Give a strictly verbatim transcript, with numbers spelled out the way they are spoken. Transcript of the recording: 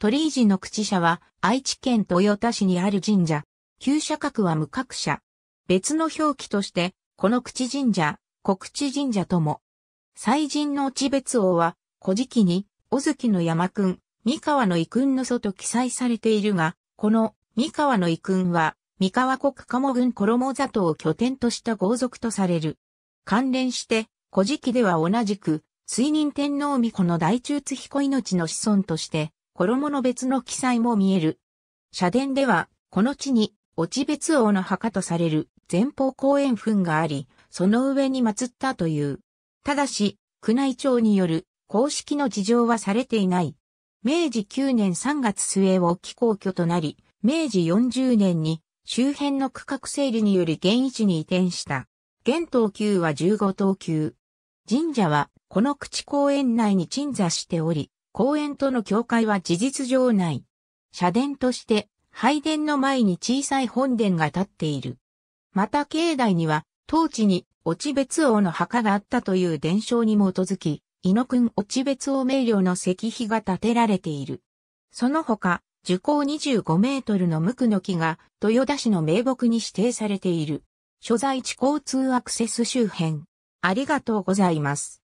鳥居寺の口社は愛知県豊田市にある神社。旧社格は無格社。別の表記として、この口神社、小口神社とも。祭神の地別王は、古事記に、尾月の山君、三河の遺君の祖と記載されているが、この三河の遺君は、三河国鴨郡衣里を拠点とした豪族とされる。関連して、古事記では同じく、水仁天皇皇子の大中津彦命の子孫として、衣の別の記載も見える。社殿では、この地に、落別王の墓とされる前方後円墳があり、その上に祀ったという。ただし、宮内庁による公式の示情はされていない。めいじきゅうねんさんがつすえを既皇居となり、めいじよんじゅうねんに周辺の区画整理により現位置に移転した。現等級はじゅうごとうきゅう。神社はこの口公園内に鎮座しており、公園との境界は事実上ない。社殿として、拝殿の前に小さい本殿が建っている。また境内には、当地に落別王の墓があったという伝承に基づき、伊野君落別王名陵の石碑が建てられている。その他、樹高にじゅうごメートルの無垢の木が、豊田市の名木に指定されている。所在地交通アクセス周辺。ありがとうございます。